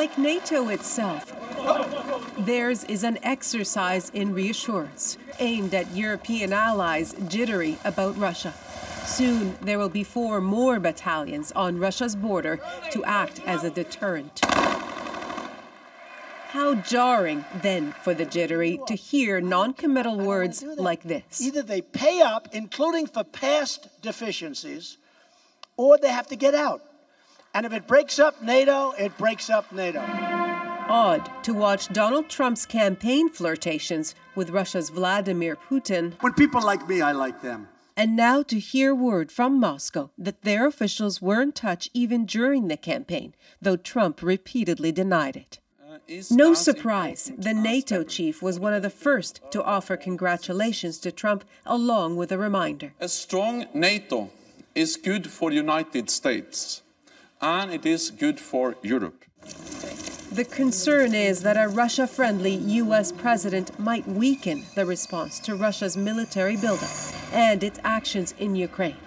like NATO itself. Theirs is an exercise in reassurance, aimed at European allies jittery about Russia. Soon, there will be 4 more battalions on Russia's border to act as a deterrent. How jarring, then, for the jittery to hear non-committal words like this. Either they pay up, including for past deficiencies, or they have to get out. And if it breaks up NATO, it breaks up NATO. Odd to watch Donald Trump's campaign flirtations with Russia's Vladimir Putin. When people like me, I like them. And now to hear word from Moscow that their officials were in touch even during the campaign, though Trump repeatedly denied it. No surprise, the NATO chief was one of the first to offer congratulations to Trump, along with a reminder. A strong NATO is good for the United States, and it is good for Europe. The concern is that a Russia-friendly U.S. president might weaken the response to Russia's military buildup and its actions in Ukraine,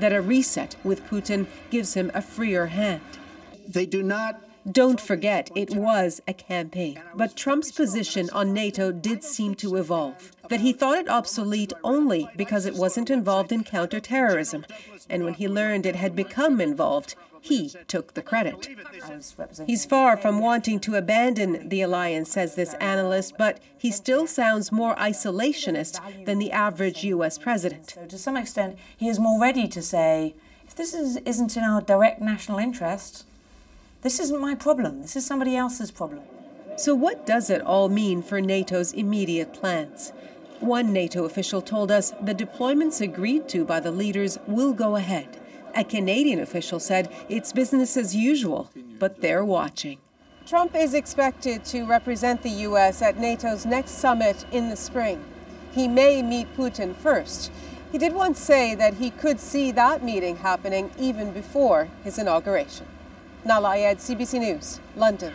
that a reset with Putin gives him a freer hand. They do not. Don't forget, it was a campaign, but Trump's position on NATO did seem to evolve, that he thought it obsolete only because it wasn't involved in counterterrorism, and when he learned it had become involved, he took the credit. He's far from wanting to abandon the alliance, says this analyst, but he still sounds more isolationist than the average U.S. president. So to some extent, he is more ready to say, if this isn't in our direct national interest, this isn't my problem. This is somebody else's problem. So what does it all mean for NATO's immediate plans? One NATO official told us the deployments agreed to by the leaders will go ahead. A Canadian official said it's business as usual, but they're watching. Trump is expected to represent the U.S. at NATO's next summit in the spring. He may meet Putin first. He did once say that he could see that meeting happening even before his inauguration. Nala Ayad, CBC News, London.